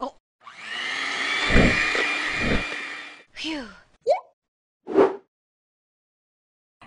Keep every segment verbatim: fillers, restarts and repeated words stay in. Oh. Phew.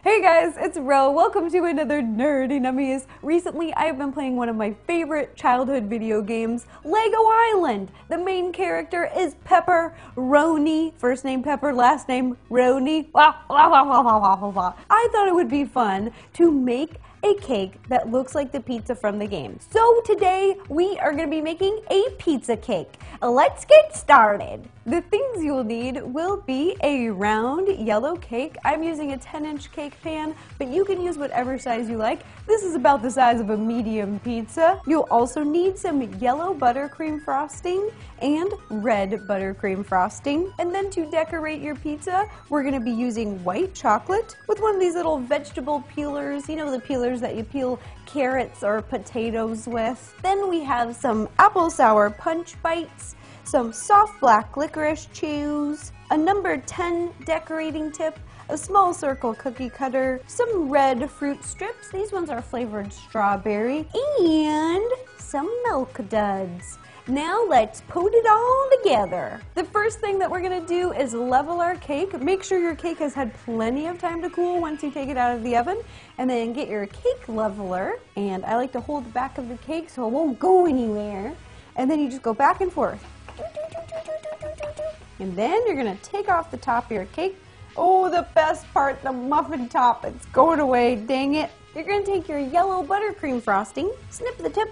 Hey guys, it's Ro. Welcome to another Nerdy Nummies. Recently, I've been playing one of my favorite childhood video games, Lego Island. The main character is Pepper Roni. First name Pepper, last name Roni. I thought it would be fun to make a cake that looks like the pizza from the game. So today we are going to be making a pizza cake. Let's get started. The things you'll need will be a round yellow cake. I'm using a ten inch cake pan, but you can use whatever size you like. This is about the size of a medium pizza. You'll also need some yellow buttercream frosting and red buttercream frosting. And then to decorate your pizza, we're going to be using white chocolate with one of these little vegetable peelers, you know, the peelers that you peel carrots or potatoes with. Then we have some apple sour punch bites, some soft black licorice chews, a number ten decorating tip, a small circle cookie cutter, some red fruit strips, these ones are flavored strawberry, and some milk duds. Now let's put it all together. The first thing that we're gonna do is level our cake. Make sure your cake has had plenty of time to cool once you take it out of the oven, and then get your cake leveler. And I like to hold the back of the cake so it won't go anywhere. And then you just go back and forth. And then you're gonna take off the top of your cake. Oh, the best part, the muffin top, it's going away, dang it. You're gonna take your yellow buttercream frosting, snip the tip,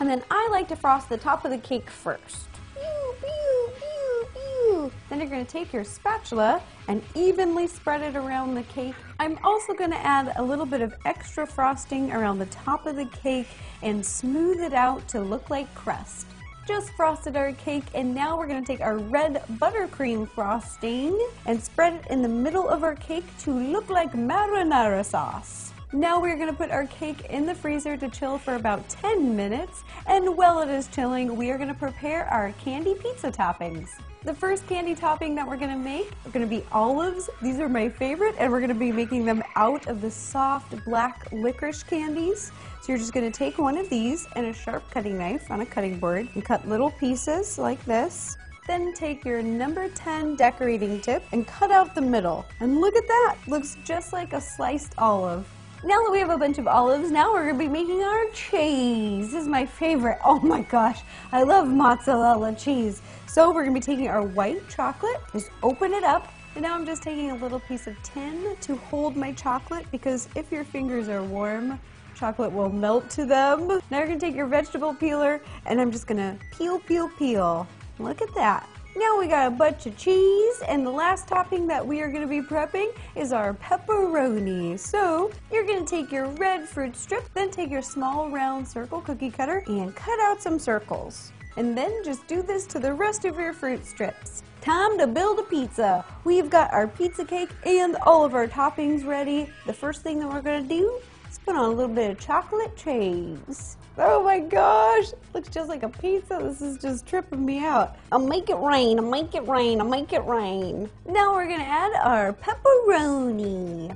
and then I like to frost the top of the cake first. Pew, pew, pew, pew. Then you're gonna take your spatula and evenly spread it around the cake. I'm also gonna add a little bit of extra frosting around the top of the cake and smooth it out to look like crust. Just frosted our cake, and now we're gonna take our red buttercream frosting and spread it in the middle of our cake to look like marinara sauce. Now we're gonna put our cake in the freezer to chill for about ten minutes, and while it is chilling, we are gonna prepare our candy pizza toppings. The first candy topping that we're gonna make are gonna be olives. These are my favorite, and we're gonna be making them out of the soft black licorice candies. So you're just gonna take one of these and a sharp cutting knife on a cutting board and cut little pieces like this. Then take your number ten decorating tip and cut out the middle. And look at that, looks just like a sliced olive. Now that we have a bunch of olives, now we're going to be making our cheese. This is my favorite. Oh my gosh, I love mozzarella cheese. So we're going to be taking our white chocolate, just open it up, and now I'm just taking a little piece of tin to hold my chocolate, because if your fingers are warm, chocolate will melt to them. Now you're going to take your vegetable peeler, and I'm just going to peel, peel, peel. Look at that. Now we got a bunch of cheese, and the last topping that we are going to be prepping is our pepperoni. So you're going to take your red fruit strip, then take your small round circle cookie cutter and cut out some circles. And then just do this to the rest of your fruit strips. Time to build a pizza. We've got our pizza cake and all of our toppings ready. The first thing that we're going to do is put on a little bit of chocolate cheese. Oh my gosh, looks just like a pizza. This is just tripping me out. I'll make it rain, I'll make it rain, I'll make it rain. Now we're gonna add our pepperoni.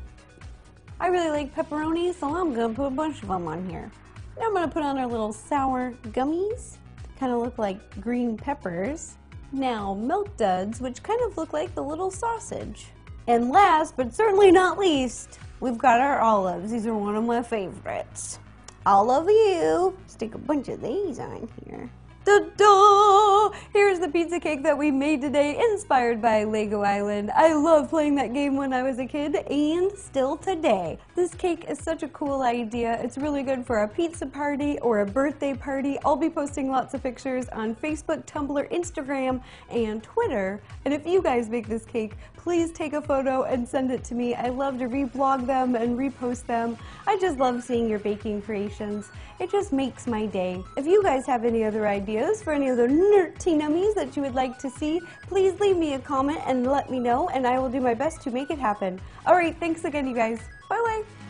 I really like pepperoni, so I'm gonna put a bunch of them on here. Now I'm gonna put on our little sour gummies. Kind of look like green peppers. Now milk duds, which kind of look like the little sausage. And last, but certainly not least, we've got our olives. These are one of my favorites. All of you. Stick a bunch of these on here. Ta-da! Here's the pizza cake that we made today, inspired by Lego Island. I loved playing that game when I was a kid, and still today. This cake is such a cool idea. It's really good for a pizza party or a birthday party. I'll be posting lots of pictures on Facebook, Tumblr, Instagram, and Twitter. And if you guys make this cake, please take a photo and send it to me. I love to reblog them and repost them. I just love seeing your baking creations. It just makes my day. If you guys have any other ideas for any other Nerdy Nummies that you would like to see, please leave me a comment and let me know, and I will do my best to make it happen. Alright, thanks again you guys. Bye bye!